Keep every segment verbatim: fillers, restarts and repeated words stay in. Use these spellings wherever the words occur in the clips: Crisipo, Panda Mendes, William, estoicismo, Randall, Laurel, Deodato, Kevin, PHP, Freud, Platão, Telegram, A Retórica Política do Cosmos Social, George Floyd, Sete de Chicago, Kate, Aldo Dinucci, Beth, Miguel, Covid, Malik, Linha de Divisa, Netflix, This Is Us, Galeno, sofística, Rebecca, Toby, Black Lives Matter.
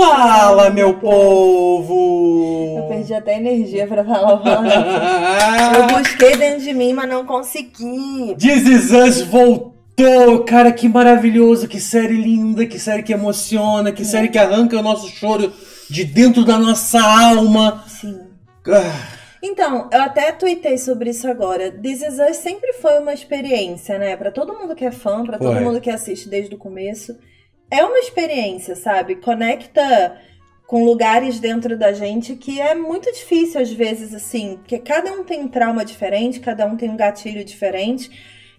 Fala, meu povo! Eu perdi até energia pra falar o Eu busquei dentro de mim, mas não consegui. This Is Us voltou! Cara, que maravilhoso! Que série linda, que série que emociona, que é. série que arranca o nosso choro de dentro da nossa alma. Sim. Ah. Então, eu até tuitei sobre isso agora. This Is Us sempre foi uma experiência, né? Pra todo mundo que é fã, pra todo Ué. mundo que assiste desde o começo. É uma experiência, sabe? Conecta com lugares dentro da gente que é muito difícil às vezes, assim. Porque cada um tem um trauma diferente, cada um tem um gatilho diferente.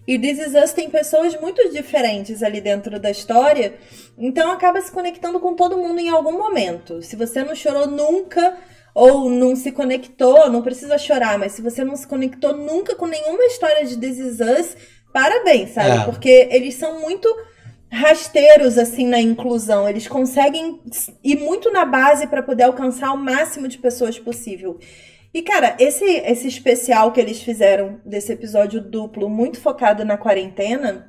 E This Is Us tem pessoas muito diferentes ali dentro da história. Então acaba se conectando com todo mundo em algum momento. Se você não chorou nunca... ou não se conectou, não precisa chorar, mas se você não se conectou nunca com nenhuma história de This Is Us, parabéns, sabe? É. Porque eles são muito rasteiros, assim, na inclusão. Eles conseguem ir muito na base para poder alcançar o máximo de pessoas possível. E, cara, esse, esse especial que eles fizeram desse episódio duplo, muito focado na quarentena...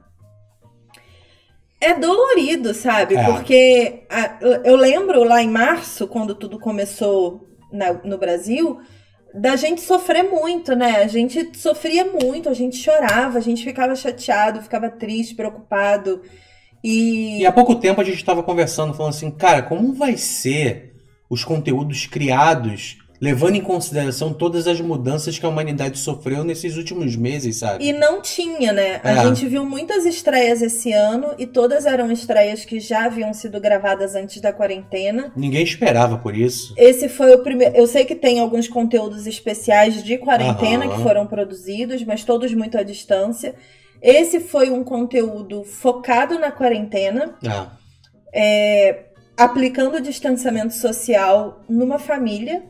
é dolorido, sabe? É. Porque a, eu lembro lá em março, quando tudo começou... Na, no Brasil, da gente sofrer muito, né? A gente sofria muito, a gente chorava, a gente ficava chateado, ficava triste, preocupado. E, e há pouco tempo a gente estava conversando, falando assim, cara, como vai ser os conteúdos criados, levando em consideração todas as mudanças que a humanidade sofreu nesses últimos meses, sabe? E não tinha, né? A é. gente viu muitas estreias esse ano, e todas eram estreias que já haviam sido gravadas antes da quarentena. Ninguém esperava por isso. Esse foi o primeiro... Eu sei que tem alguns conteúdos especiais de quarentena Aham. que foram produzidos, mas todos muito à distância. Esse foi um conteúdo focado na quarentena. Ah. É... Aplicando o distanciamento social numa família...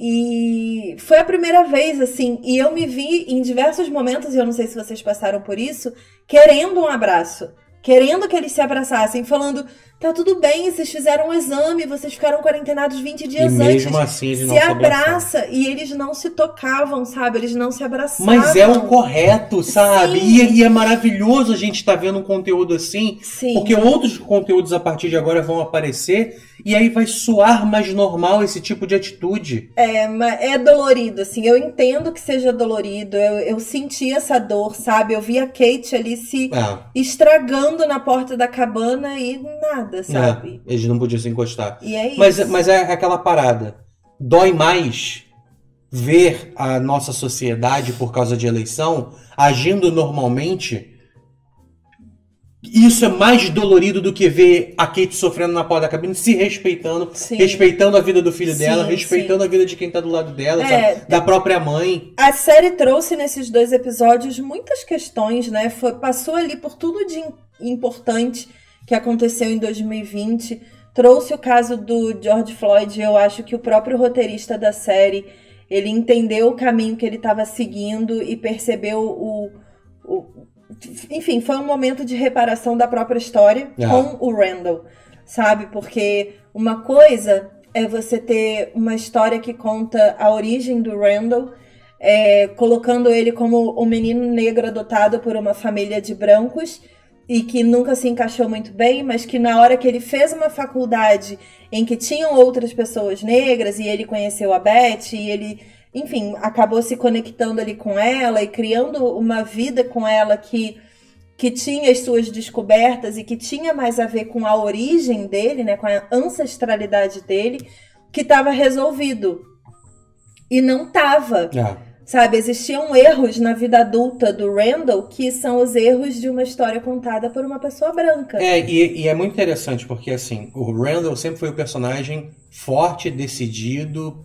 E foi a primeira vez, assim, e eu me vi em diversos momentos, e eu não sei se vocês passaram por isso, querendo um abraço, querendo que eles se abraçassem, falando, tá tudo bem, vocês fizeram um exame, vocês ficaram quarentenados vinte dias e antes, mesmo assim, eles se não abraça, se e eles não se tocavam, sabe, eles não se abraçavam. Mas é o correto, sabe, e, e é maravilhoso a gente tá vendo um conteúdo assim, Sim. porque outros conteúdos a partir de agora vão aparecer... E aí vai soar mais normal esse tipo de atitude. É, mas é dolorido, assim. Eu entendo que seja dolorido. Eu, eu senti essa dor, sabe? Eu vi a Kate ali se é. estragando na porta da cabana e nada, sabe? É, eles não podiam se encostar. E é isso. Mas, mas é aquela parada. Dói mais ver a nossa sociedade, por causa de eleição, agindo normalmente... Isso é mais dolorido do que ver a Kate sofrendo na porta da cabine, se respeitando, sim. respeitando a vida do filho sim, dela, respeitando sim. a vida de quem tá do lado dela, é, sabe? Da própria mãe. A série trouxe nesses dois episódios muitas questões, né? Foi, passou ali por tudo de importante que aconteceu em dois mil e vinte. Trouxe o caso do George Floyd, eu acho que o próprio roteirista da série, ele entendeu o caminho que ele estava seguindo e percebeu o... o enfim, foi um momento de reparação da própria história ah. com o Randall, sabe? Porque uma coisa é você ter uma história que conta a origem do Randall, é, colocando ele como um menino negro adotado por uma família de brancos e que nunca se encaixou muito bem, mas que na hora que ele fez uma faculdade em que tinham outras pessoas negras e ele conheceu a Beth e ele... enfim, acabou se conectando ali com ela e criando uma vida com ela que, que tinha as suas descobertas e que tinha mais a ver com a origem dele, né, com a ancestralidade dele, que estava resolvido. E não estava. É. Sabe, existiam erros na vida adulta do Randall que são os erros de uma história contada por uma pessoa branca. É, e, e é muito interessante porque, assim, o Randall sempre foi o personagem forte, decidido...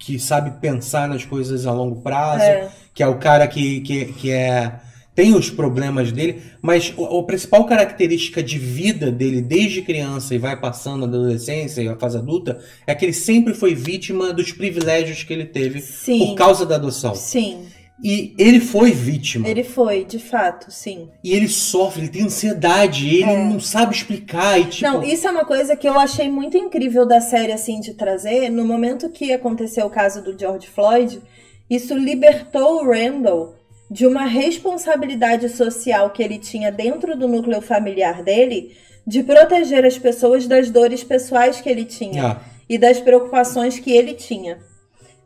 que sabe pensar nas coisas a longo prazo, é. que é o cara que, que, que é, tem os problemas dele, mas o, a principal característica de vida dele desde criança e vai passando na adolescência e a fase adulta é que ele sempre foi vítima dos privilégios que ele teve sim. por causa da adoção. Sim. E ele foi vítima. Ele foi, de fato, sim. E ele sofre, ele tem ansiedade, ele é. não sabe explicar. E, tipo... Não, isso é uma coisa que eu achei muito incrível da série, assim, de trazer. No momento que aconteceu o caso do George Floyd, isso libertou o Randall de uma responsabilidade social que ele tinha dentro do núcleo familiar dele de proteger as pessoas das dores pessoais que ele tinha ah. e das preocupações que ele tinha,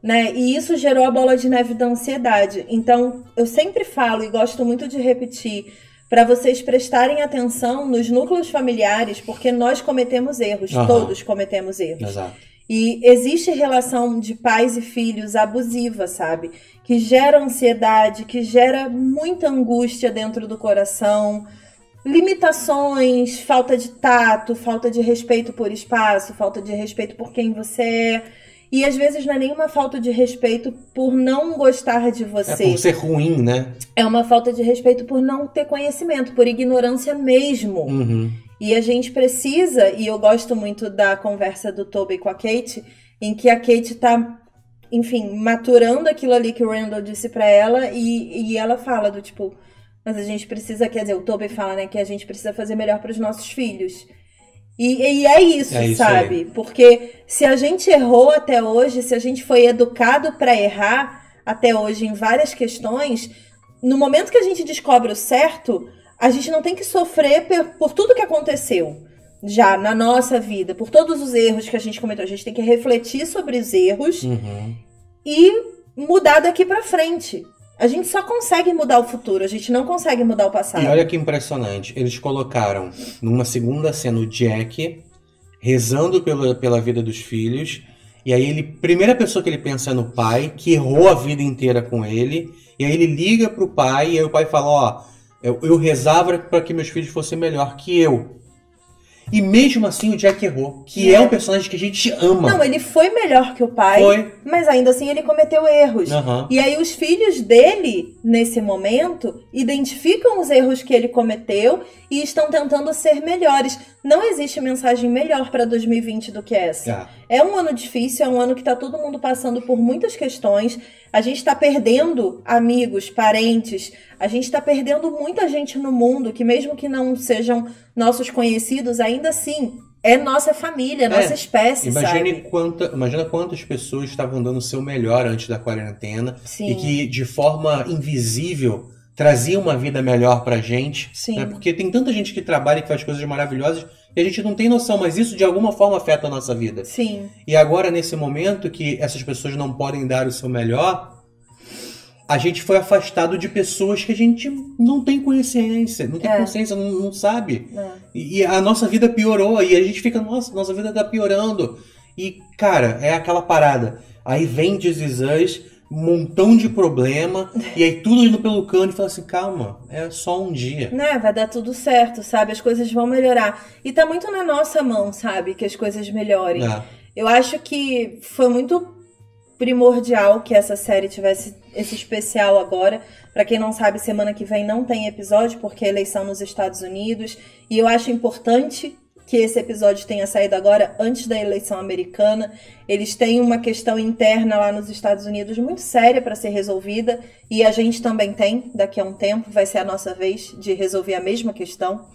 né? E isso gerou a bola de neve da ansiedade. Então, eu sempre falo e gosto muito de repetir para vocês prestarem atenção nos núcleos familiares, porque nós cometemos erros, uhum. todos cometemos erros. Exato. E existe relação de pais e filhos abusiva, sabe? Que gera ansiedade, que gera muita angústia dentro do coração, limitações, falta de tato, falta de respeito por espaço, falta de respeito por quem você é. E às vezes não é nenhuma falta de respeito por não gostar de você. É por ser ruim, né? É uma falta de respeito por não ter conhecimento, por ignorância mesmo. Uhum. E a gente precisa, e eu gosto muito da conversa do Toby com a Kate, em que a Kate tá, enfim, maturando aquilo ali que o Randall disse pra ela, e, e ela fala do tipo, mas a gente precisa, quer dizer, o Toby fala, né, que a gente precisa fazer melhor pros nossos filhos. E, e é isso, é isso sabe? Aí. Porque se a gente errou até hoje, se a gente foi educado pra errar até hoje em várias questões, no momento que a gente descobre o certo... A gente não tem que sofrer por tudo que aconteceu já na nossa vida, por todos os erros que a gente cometeu. A gente tem que refletir sobre os erros uhum. e mudar daqui pra frente. A gente só consegue mudar o futuro, a gente não consegue mudar o passado. E olha que impressionante, eles colocaram numa segunda cena o Jack rezando pela, pela vida dos filhos. E aí ele, primeira pessoa que ele pensa é no pai, que errou a vida inteira com ele. E aí ele liga pro pai e aí o pai fala, ó... Oh, Eu, eu rezava para que meus filhos fossem melhor que eu. E mesmo assim o Jack errou, que é. é um personagem que a gente ama. Não, ele foi melhor que o pai, foi. Mas ainda assim ele cometeu erros. Uhum. E aí os filhos dele, nesse momento, identificam os erros que ele cometeu e estão tentando ser melhores. Não existe mensagem melhor para dois mil e vinte do que essa. É. é um ano difícil, é um ano que tá todo mundo passando por muitas questões. A gente tá perdendo amigos, parentes, a gente tá perdendo muita gente no mundo, que mesmo que não sejam nossos conhecidos, ainda assim, é nossa família, é nossa espécie, imagine sabe? Quanta, imagina quantas pessoas estavam dando o seu melhor antes da quarentena. Sim. E que de forma invisível trazia uma vida melhor pra gente. Sim. Né? Porque tem tanta gente que trabalha e que faz coisas maravilhosas e a gente não tem noção, mas isso de alguma forma afeta a nossa vida. Sim. E agora, nesse momento que essas pessoas não podem dar o seu melhor... A gente foi afastado de pessoas que a gente não tem consciência, não tem é. consciência, não, não sabe. É. E, e a nossa vida piorou, e a gente fica, nossa, nossa vida tá piorando. E, cara, é aquela parada. Aí vem This Is Us, um montão de problema, e aí tudo indo pelo cano e fala assim, calma, é só um dia. Né, vai dar tudo certo, sabe? As coisas vão melhorar. E tá muito na nossa mão, sabe? Que as coisas melhorem. É. Eu acho que foi muito... primordial que essa série tivesse esse especial agora. Pra quem não sabe, semana que vem não tem episódio, porque é eleição nos Estados Unidos. E eu acho importante que esse episódio tenha saído agora, antes da eleição americana. Eles têm uma questão interna lá nos Estados Unidos muito séria pra ser resolvida. E a gente também tem, daqui a um tempo, vai ser a nossa vez de resolver a mesma questão.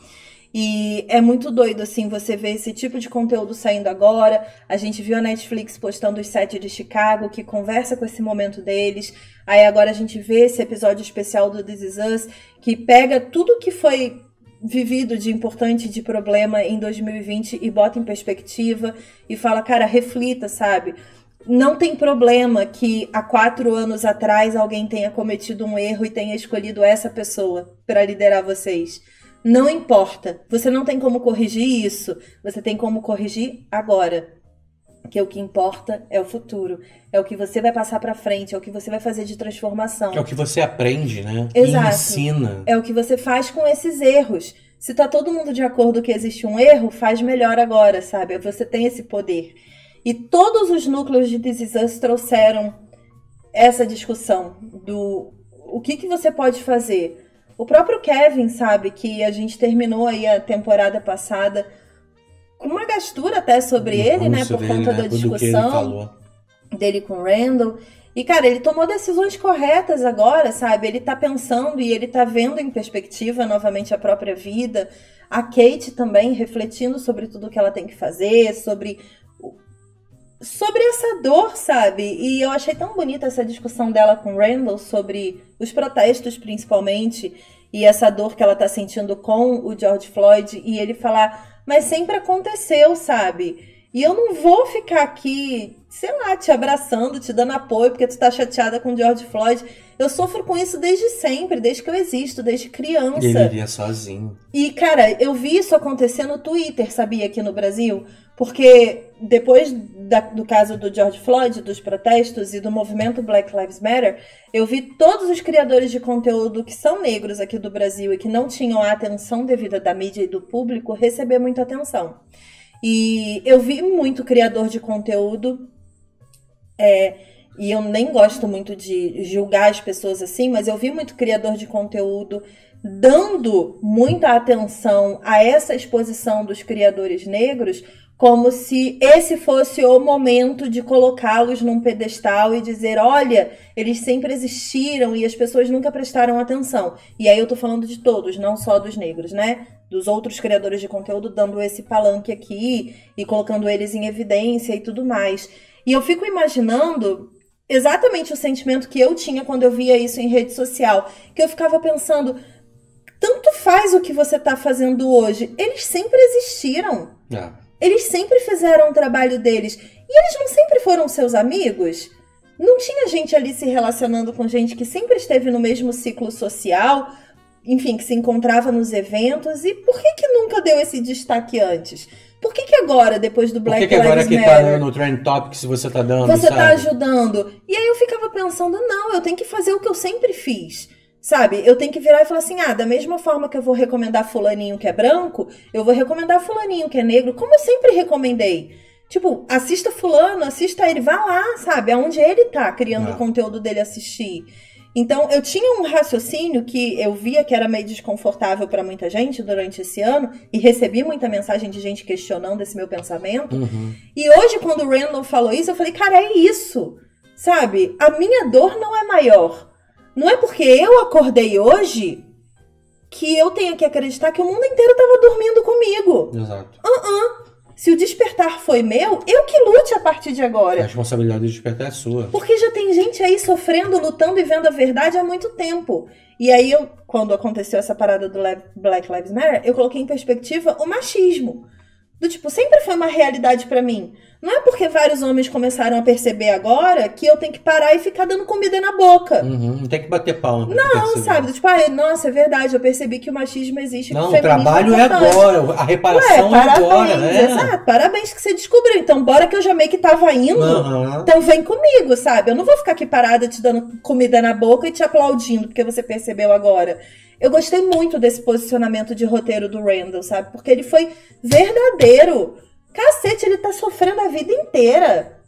E é muito doido, assim, você ver esse tipo de conteúdo saindo agora. A gente viu a Netflix postando os Sete de Chicago, que conversa com esse momento deles. Aí agora a gente vê esse episódio especial do This Is Us, que pega tudo que foi vivido de importante, de problema em dois mil e vinte e bota em perspectiva e fala, cara, reflita, sabe? Não tem problema que há quatro anos atrás alguém tenha cometido um erro e tenha escolhido essa pessoa para liderar vocês. Não importa, você não tem como corrigir isso, você tem como corrigir agora, que o que importa é o futuro, é o que você vai passar pra frente, é o que você vai fazer de transformação. É o que você aprende, né? Exato. E ensina. É o que você faz com esses erros. Se tá todo mundo de acordo que existe um erro, faz melhor agora, sabe? Você tem esse poder. E todos os núcleos de This Is Us trouxeram essa discussão do o que, que você pode fazer. O próprio Kevin, sabe, que a gente terminou aí a temporada passada com uma gastura até sobre ele, Como né, por vê, conta né? da discussão dele com o Randall. E, cara, ele tomou decisões corretas agora, sabe? Ele tá pensando e ele tá vendo em perspectiva novamente a própria vida. A Kate também refletindo sobre tudo que ela tem que fazer, sobre... sobre essa dor, sabe? E eu achei tão bonita essa discussão dela com o Randall sobre os protestos, principalmente, e essa dor que ela tá sentindo com o George Floyd, e ele falar, mas sempre aconteceu, sabe? E eu não vou ficar aqui, sei lá, te abraçando, te dando apoio, porque tu tá chateada com o George Floyd. Eu sofro com isso desde sempre, desde que eu existo, desde criança. E ele vivia sozinho. E, cara, eu vi isso acontecer no Twitter, sabia, aqui no Brasil? Porque depois da, do caso do George Floyd, dos protestos e do movimento Black Lives Matter, eu vi todos os criadores de conteúdo que são negros aqui do Brasil e que não tinham a atenção devida da mídia e do público receber muita atenção. E eu vi muito criador de conteúdo, é, e eu nem gosto muito de julgar as pessoas assim, mas eu vi muito criador de conteúdo dando muita atenção a essa exposição dos criadores negros, como se esse fosse o momento de colocá-los num pedestal e dizer, olha, eles sempre existiram e as pessoas nunca prestaram atenção. E aí eu tô falando de todos, não só dos negros, né? Dos outros criadores de conteúdo dando esse palanque aqui e colocando eles em evidência e tudo mais. E eu fico imaginando exatamente o sentimento que eu tinha quando eu via isso em rede social, que eu ficava pensando, tanto faz o que você tá fazendo hoje, eles sempre existiram. É. Eles sempre fizeram o trabalho deles. E eles não sempre foram seus amigos? Não tinha gente ali se relacionando com gente que sempre esteve no mesmo ciclo social, enfim, que se encontrava nos eventos, e por que que nunca deu esse destaque antes? Por que que agora, depois do Black Lives Matter... Por que que agora que tá no Trend Topics você tá dando, Você sabe? tá ajudando. E aí eu ficava pensando, não, eu tenho que fazer o que eu sempre fiz, sabe? Eu tenho que virar e falar assim, ah, da mesma forma que eu vou recomendar fulaninho que é branco, eu vou recomendar fulaninho que é negro, como eu sempre recomendei. Tipo, assista fulano, assista ele, vá lá, sabe? Aonde ele tá criando o conteúdo dele assistir. Então, eu tinha um raciocínio que eu via que era meio desconfortável para muita gente durante esse ano, e recebi muita mensagem de gente questionando esse meu pensamento. Uhum. E hoje, quando o Randall falou isso, eu falei, cara, é isso, sabe? A minha dor não é maior. Não é porque eu acordei hoje que eu tenho que acreditar que o mundo inteiro estava dormindo comigo. Exato. Uh-uh. Se o despertar foi meu, eu que lute a partir de agora. A responsabilidade de despertar é sua. Porque já tem gente aí sofrendo, lutando e vendo a verdade há muito tempo. E aí, eu, quando aconteceu essa parada do Black Lives Matter, eu coloquei em perspectiva o machismo. Do tipo, sempre foi uma realidade pra mim. Não é porque vários homens começaram a perceber agora que eu tenho que parar e ficar dando comida na boca. Uhum, não tem que bater palma. Não, sabe? Do tipo, ah, nossa, é verdade, eu percebi que o machismo existe. Não, o trabalho é agora, a reparação Ué, é agora, né? Exato, parabéns que você descobriu. Então, bora que eu já meio que tava indo. Uhum. Então, vem comigo, sabe? Eu não vou ficar aqui parada te dando comida na boca e te aplaudindo porque você percebeu agora. Eu gostei muito desse posicionamento de roteiro do Randall, sabe? Porque ele foi verdadeiro. Cacete, ele tá sofrendo a vida inteira.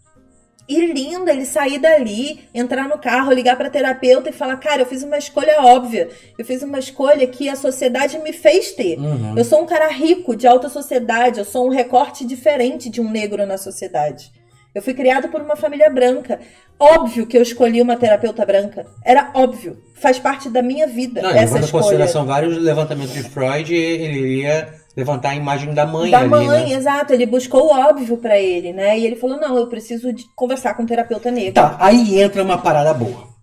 E lindo ele sair dali, entrar no carro, ligar pra terapeuta e falar, cara, eu fiz uma escolha óbvia. Eu fiz uma escolha que a sociedade me fez ter. Uhum. Eu sou um cara rico, de alta sociedade. Eu sou um recorte diferente de um negro na sociedade. Eu fui criado por uma família branca. Óbvio que eu escolhi uma terapeuta branca. Era óbvio. Faz parte da minha vida, não, essa escolha. Em consideração vários levantamentos de Freud, ele iria levantar a imagem da mãe. Da ali, mãe, né? Exato. Ele buscou o óbvio pra ele, né? E ele falou, não, eu preciso de conversar com um terapeuta negro. Tá, aí entra uma parada boa.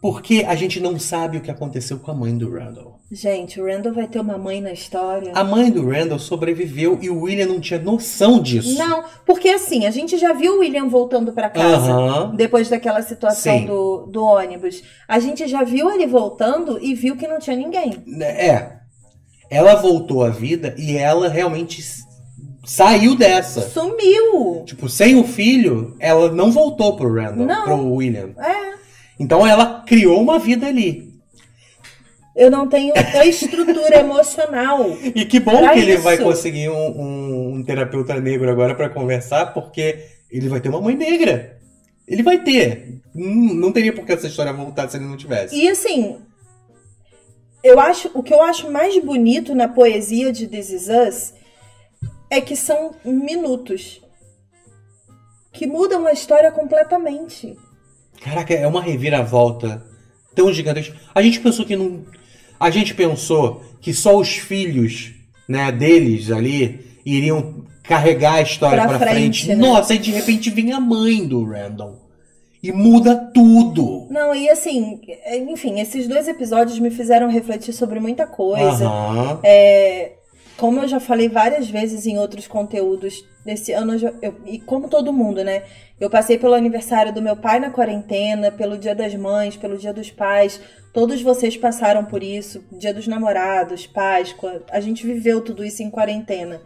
Porque a gente não sabe o que aconteceu com a mãe do Randall. Gente, o Randall vai ter uma mãe na história. A mãe do Randall sobreviveu e o William não tinha noção disso. Não, porque assim, a gente já viu o William voltando pra casa. Uhum. Depois daquela situação do, do ônibus. A gente já viu ele voltando e viu que não tinha ninguém. É. Ela voltou à vida e ela realmente saiu dessa. Sumiu. Tipo, sem o filho, ela não voltou pro Randall, não. pro William. É. Então ela criou uma vida ali. Eu não tenho estrutura emocional. E que bom que ele isso. vai conseguir um, um, um terapeuta negro agora para conversar, porque ele vai ter uma mãe negra. Ele vai ter. Não, não teria por que essa história voltar se ele não tivesse. E assim, eu acho, o que eu acho mais bonito na poesia de This Is Us é que são minutos que mudam a história completamente. Caraca, é uma reviravolta tão gigantesca. A gente pensou que não... A gente pensou que só os filhos, né, deles ali iriam carregar a história pra, pra frente. frente. Né? Nossa, e de repente vem a mãe do Randall. E muda tudo. Não, e assim... Enfim, esses dois episódios me fizeram refletir sobre muita coisa. Uhum. É... como eu já falei várias vezes em outros conteúdos, nesse ano, eu, eu, e como todo mundo, né? Eu passei pelo aniversário do meu pai na quarentena, pelo Dia das Mães, pelo Dia dos Pais. Todos vocês passaram por isso. Dia dos Namorados, Páscoa. A gente viveu tudo isso em quarentena.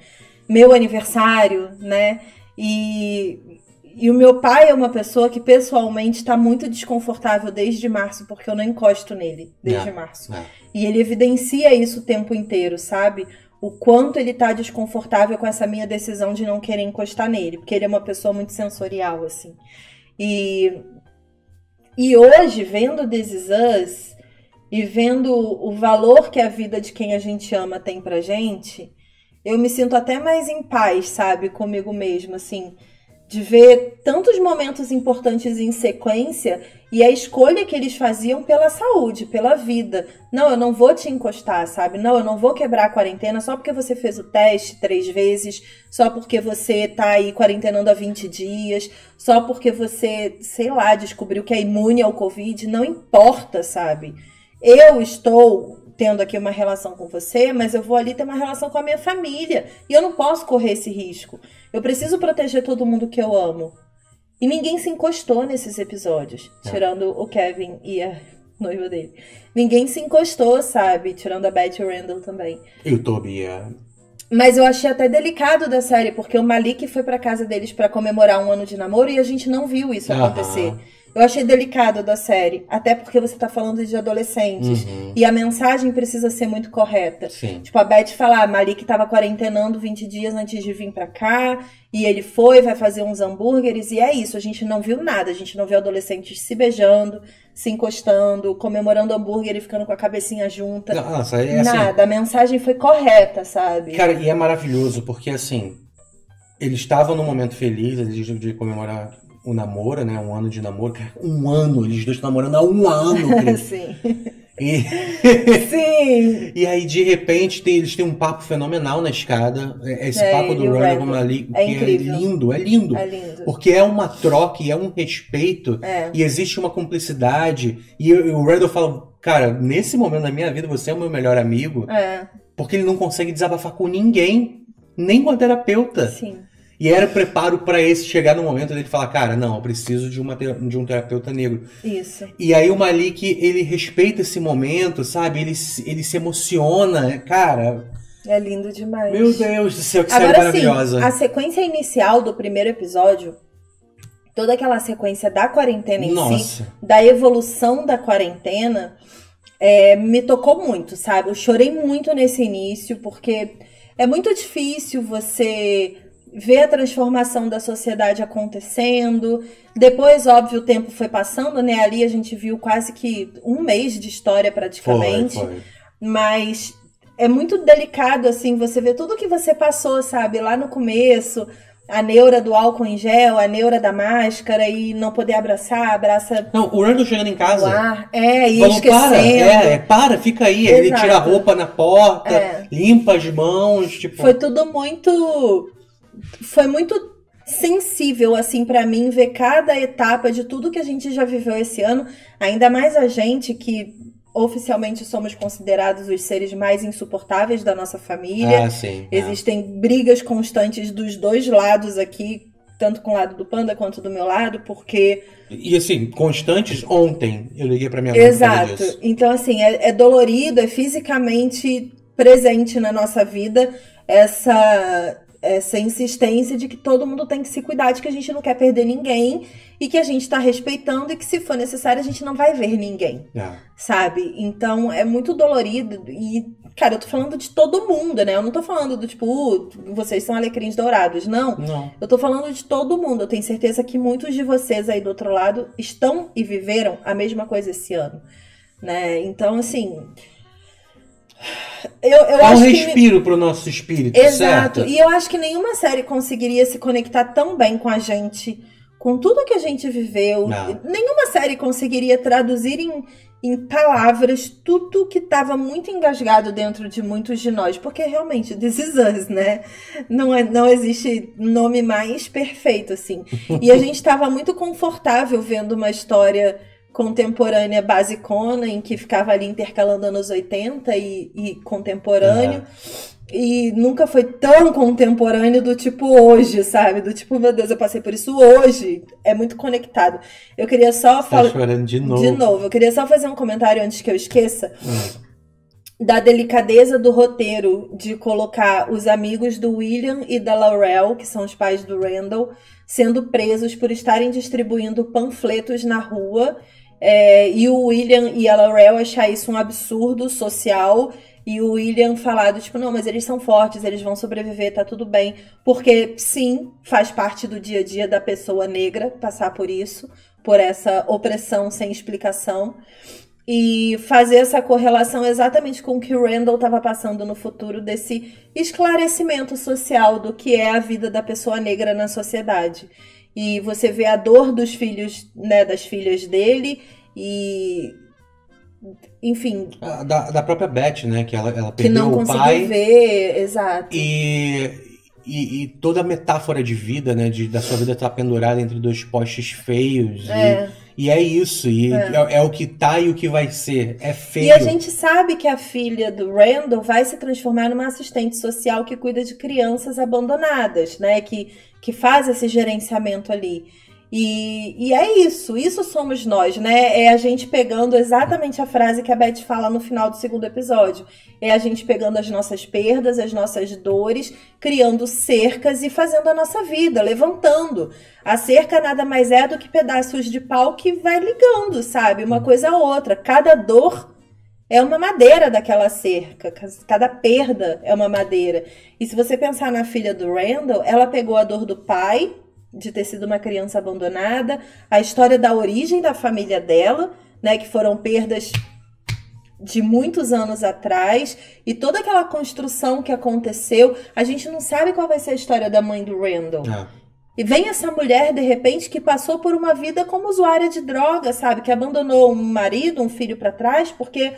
Meu aniversário, né? E... E o meu pai é uma pessoa que pessoalmente está muito desconfortável desde março, porque eu não encosto nele desde não, março. Não. E ele evidencia isso o tempo inteiro, sabe? O quanto ele tá desconfortável com essa minha decisão de não querer encostar nele, porque ele é uma pessoa muito sensorial, assim. E, e hoje, vendo This Is Us e vendo o valor que a vida de quem a gente ama tem pra gente, eu me sinto até mais em paz, sabe? Comigo mesma, assim. De ver tantos momentos importantes em sequência e a escolha que eles faziam pela saúde, pela vida. Não, eu não vou te encostar, sabe? Não, eu não vou quebrar a quarentena só porque você fez o teste três vezes, só porque você tá aí quarentenando há vinte dias, só porque você, sei lá, descobriu que é imune ao Covid. Não importa, sabe? Eu estou tendo aqui uma relação com você, mas eu vou ali ter uma relação com a minha família. E eu não posso correr esse risco. Eu preciso proteger todo mundo que eu amo. E ninguém se encostou nesses episódios. Não. Tirando o Kevin e a noiva dele. Ninguém se encostou, sabe? Tirando a Beth e o Randall também. E o Toby. Mas eu achei até delicado da série, porque o Malik foi pra casa deles pra comemorar um ano de namoro e a gente não viu isso uh-huh. acontecer. Eu achei delicado da série, até porque você tá falando de adolescentes. Uhum. E a mensagem precisa ser muito correta. Sim. Tipo, a Beth fala, ah, Malik tava quarentenando vinte dias antes de vir pra cá, e ele foi, vai fazer uns hambúrgueres, e é isso. A gente não viu nada, a gente não viu adolescentes se beijando, se encostando, comemorando hambúrguer e ficando com a cabecinha junta. Nossa, é assim... Nada, a mensagem foi correta, sabe? Cara, e é maravilhoso, porque assim, eles estavam num momento feliz, eles de comemorar... o namoro, né? Um ano de namoro. Um ano, eles dois estão namorando há um ano. Sim. E... Sim. E aí, de repente, tem, eles têm um papo fenomenal na escada. Esse é, papo do Randall ali é, é lindo, é lindo. É lindo. Porque é uma troca e é um respeito. É. E existe uma cumplicidade. E o Randall fala, cara, nesse momento da minha vida, você é o meu melhor amigo. É. Porque ele não consegue desabafar com ninguém. Nem com a terapeuta. Sim. E era preparo pra esse chegar no momento dele falar, cara, não, eu preciso de, uma, de um terapeuta negro. Isso. E aí o Malik, ele respeita esse momento, sabe? Ele, ele se emociona, cara. É lindo demais. Meu Deus do céu, que série maravilhosa. Sim, a sequência inicial do primeiro episódio, toda aquela sequência da quarentena em Nossa. si, da evolução da quarentena, é, me tocou muito, sabe? Eu chorei muito nesse início, porque é muito difícil você... ver a transformação da sociedade acontecendo. Depois, óbvio, o tempo foi passando, né? Ali a gente viu quase que um mês de história, praticamente. Foi, foi. Mas é muito delicado, assim, você ver tudo que você passou, sabe? Lá no começo, a neura do álcool em gel, a neura da máscara e não poder abraçar, abraça... Não, o Randall chegando em casa... Ar, é, e falou, esquecendo. Para, é, é, para, fica aí. Exato. Ele tira a roupa na porta, é. limpa as mãos, tipo... Foi tudo muito... Foi muito sensível, assim, pra mim, ver cada etapa de tudo que a gente já viveu esse ano. Ainda mais a gente que, oficialmente, somos considerados os seres mais insuportáveis da nossa família. Ah, sim. Existem ah. brigas constantes dos dois lados aqui, tanto com o lado do Panda quanto do meu lado, porque... E, assim, constantes ontem. Eu liguei pra minha mãe. Exato. Então, assim, é, é dolorido, é fisicamente presente na nossa vida essa... essa insistência de que todo mundo tem que se cuidar, de que a gente não quer perder ninguém e que a gente tá respeitando e que se for necessário a gente não vai ver ninguém, não. sabe? Então é muito dolorido e, cara, eu tô falando de todo mundo, né? Eu não tô falando do tipo, uh, vocês são alecrins dourados, não. não. Eu tô falando de todo mundo. Eu tenho certeza que muitos de vocês aí do outro lado estão e viveram a mesma coisa esse ano, né? Então, assim... Eu, eu é um acho respiro que... pro nosso espírito, Exato. certo? E eu acho que nenhuma série conseguiria se conectar tão bem com a gente, com tudo que a gente viveu. Não. Nenhuma série conseguiria traduzir em, em palavras tudo que estava muito engasgado dentro de muitos de nós. Porque realmente, This Is Us, né? Não, é, não existe nome mais perfeito, assim. E a gente estava muito confortável vendo uma história... contemporânea basicona, em que ficava ali intercalando anos oitenta e, e contemporâneo. Uhum. E nunca foi tão contemporâneo do tipo hoje, sabe? Do tipo, meu Deus, eu passei por isso hoje. É muito conectado. Eu queria só falar... Tá chorando de novo. De novo. Eu queria só fazer um comentário antes que eu esqueça. Uhum. Da delicadeza do roteiro de colocar os amigos do William e da Laurel, que são os pais do Randall, sendo presos por estarem distribuindo panfletos na rua... É, e o William e a Laurel achar isso um absurdo social, e o William falar do tipo, não, mas eles são fortes, eles vão sobreviver, tá tudo bem. Porque, sim, faz parte do dia a dia da pessoa negra passar por isso, por essa opressão sem explicação. E fazer essa correlação exatamente com o que o Randall estava passando no futuro, desse esclarecimento social do que é a vida da pessoa negra na sociedade. E você vê a dor dos filhos, né, das filhas dele e, enfim... Da, da própria Beth, né, que ela, ela perdeu o pai. Que não conseguiu ver, exato. E, e, e toda a metáfora de vida, né, de, da sua vida estar pendurada entre dois postes feios. É. E, e é isso, e é. É, é o que tá e o que vai ser, é feio. E a gente sabe que a filha do Randall vai se transformar numa assistente social que cuida de crianças abandonadas, né, que... que faz esse gerenciamento ali. E, e é isso, isso somos nós, né? É a gente pegando exatamente a frase que a Beth fala no final do segundo episódio. É a gente pegando as nossas perdas, as nossas dores, criando cercas e fazendo a nossa vida, levantando. A cerca nada mais é do que pedaços de pau que vai ligando, sabe? Uma coisa a outra. Cada dor... é uma madeira daquela cerca, cada perda é uma madeira. E se você pensar na filha do Randall, ela pegou a dor do pai, de ter sido uma criança abandonada, a história da origem da família dela, né, que foram perdas de muitos anos atrás, e toda aquela construção que aconteceu, a gente não sabe qual vai ser a história da mãe do Randall. É. E vem essa mulher, de repente, que passou por uma vida como usuária de droga, sabe? Que abandonou um marido, um filho pra trás, porque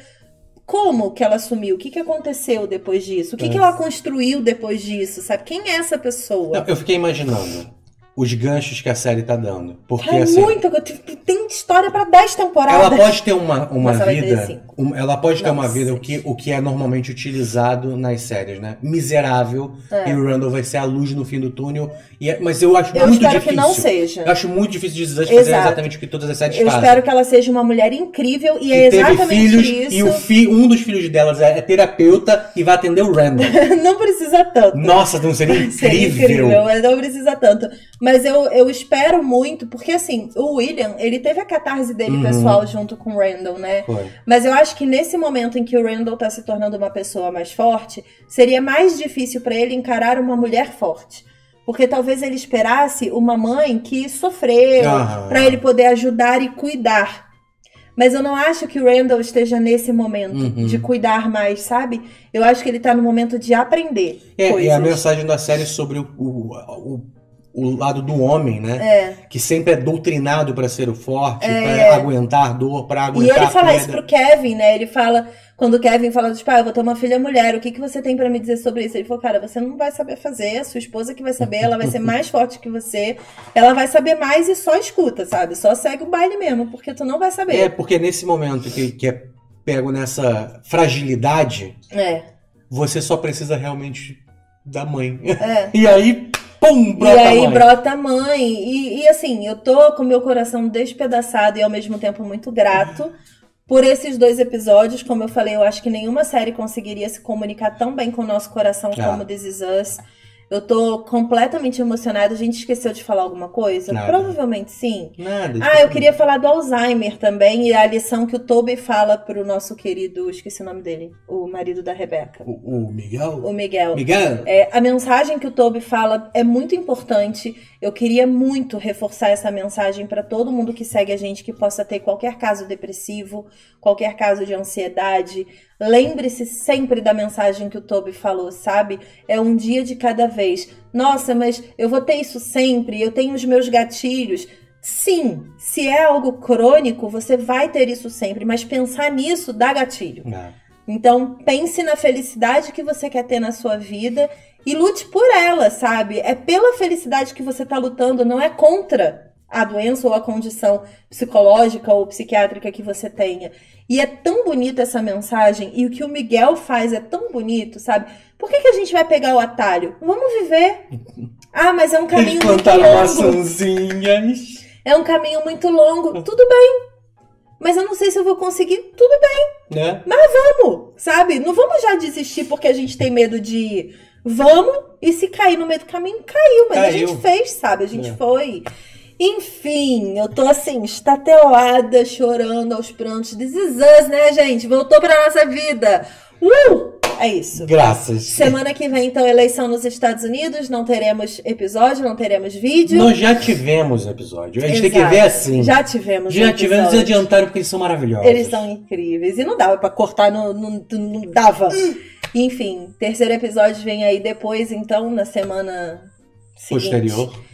como que ela sumiu? O que, que aconteceu depois disso? O que, que ela construiu depois disso, sabe? Quem é essa pessoa? Não, eu fiquei imaginando os ganchos que a série tá dando. Porque, é assim, muito, tem história pra dez temporadas. Ela pode ter uma, uma vida... Um, ela pode ter Nossa. uma vida, o que, o que é normalmente utilizado nas séries, né? Miserável. É. E o Randall vai ser a luz no fim do túnel. E é, mas eu acho eu muito difícil. Eu espero que não seja. Eu acho muito difícil de fazer exatamente o que todas as séries eu fazem. Eu espero que ela seja uma mulher incrível e que é exatamente filhos, isso. E o fi, um dos filhos delas é terapeuta e vai atender o Randall. Não precisa tanto. Nossa, não seria incrível. Seria incrível, não precisa tanto. Mas eu, eu espero muito, porque assim, o William, ele teve a catarse dele uhum. pessoal junto com o Randall, né? Foi. Mas eu acho que nesse momento em que o Randall tá se tornando uma pessoa mais forte, seria mais difícil pra ele encarar uma mulher forte. Porque talvez ele esperasse uma mãe que sofreu, uhum. pra ele poder ajudar e cuidar. Mas eu não acho que o Randall esteja nesse momento uhum. de cuidar mais, sabe? Eu acho que ele tá no momento de aprender é, coisas. E a mensagem da série sobre o... o, o... o lado do homem, né? É. Que sempre é doutrinado para ser o forte, é, para é. aguentar dor, para aguentar E ele fala isso pro Kevin, né? Ele fala, quando o Kevin fala, tipo, ah, eu vou ter uma filha mulher, o que, que você tem para me dizer sobre isso? Ele falou, cara, você não vai saber fazer, a sua esposa que vai saber, ela vai ser mais forte que você, ela vai saber mais e só escuta, sabe? Só segue o baile mesmo, porque tu não vai saber. É, porque nesse momento que, que é pego nessa fragilidade, é. você só precisa realmente da mãe. É. E aí... Pum, brota e aí mãe. brota a mãe. E, e assim, eu tô com meu coração despedaçado e ao mesmo tempo muito grato por esses dois episódios. Como eu falei, eu acho que nenhuma série conseguiria se comunicar tão bem com o nosso coração ah. como This Is Us. Eu tô completamente emocionada. A gente esqueceu de falar alguma coisa? Nada. Provavelmente sim. Nada. Ah, eu queria falar do Alzheimer também e a lição que o Toby fala pro nosso querido, esqueci o nome dele, o marido da Rebecca. O, o Miguel? O Miguel. Miguel? É, a mensagem que o Toby fala é muito importante. Eu queria muito reforçar essa mensagem para todo mundo que segue a gente, que possa ter qualquer caso depressivo, qualquer caso de ansiedade. Lembre-se sempre da mensagem que o Toby falou, sabe? É um dia de cada vez. Nossa, mas eu vou ter isso sempre, eu tenho os meus gatilhos. Sim, se é algo crônico, você vai ter isso sempre, mas pensar nisso dá gatilho. Não. Então, pense na felicidade que você quer ter na sua vida e lute por ela, sabe? É pela felicidade que você tá lutando, não é contra a doença ou a condição psicológica ou psiquiátrica que você tenha. E é tão bonita essa mensagem, e o que o Miguel faz é tão bonito, sabe? Por que que a gente vai pegar o atalho? Vamos viver. Ah, mas é um caminho muito longo. Maçãzinhas. É um caminho muito longo. Tudo bem. Mas eu não sei se eu vou conseguir. Tudo bem. Né? Mas vamos, sabe? Não vamos já desistir porque a gente tem medo de ir. Vamos, e se cair no meio do caminho, caiu. Mas caiu. A gente fez, sabe? A gente é. foi... Enfim, eu tô assim, estatelada, chorando aos prantos. This Is Us, né, gente? Voltou pra nossa vida. Uh! É isso. Graças. Semana que vem, então, eleição nos Estados Unidos. Não teremos episódio, não teremos vídeo. Nós já tivemos episódio. A gente Exato. tem que ver assim. Já tivemos Já episódio. tivemos e adiantaram porque eles são maravilhosos. Eles são incríveis. E não dava pra cortar, não, não, não dava. Hum. Enfim, terceiro episódio vem aí depois, então, na semana seguinte. Posterior.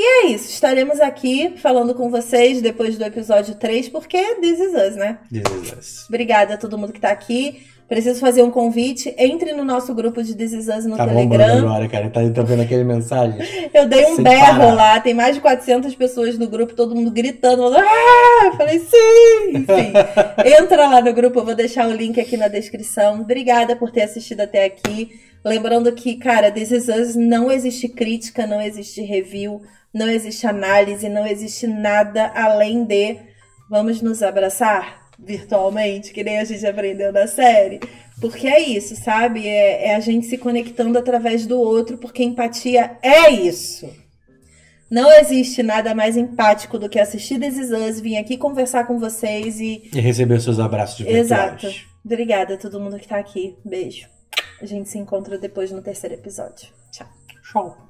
E é isso, estaremos aqui falando com vocês depois do episódio três, porque This Is Us, né? This Is Us. Obrigada a todo mundo que tá aqui. Preciso fazer um convite, entre no nosso grupo de This Is Us no tá Telegram. Tá agora, cara, tá, tá vendo aquele mensagem? Eu dei um Sem berro parar. lá, tem mais de quatrocentas pessoas no grupo, todo mundo gritando, falando, ah! Eu falei, sim! Enfim, entra lá no grupo, eu vou deixar o link aqui na descrição. Obrigada por ter assistido até aqui. Lembrando que, cara, This Is Us não existe crítica, não existe review, não existe análise, não existe nada além de vamos nos abraçar virtualmente, que nem a gente aprendeu na série. Porque é isso, sabe? É, é a gente se conectando através do outro, porque empatia é isso. Não existe nada mais empático do que assistir This Is Us, vir aqui conversar com vocês e... E receber os seus abraços virtuais. Exato. Obrigada a todo mundo que tá aqui. Beijo. A gente se encontra depois no terceiro episódio. Tchau. Tchau.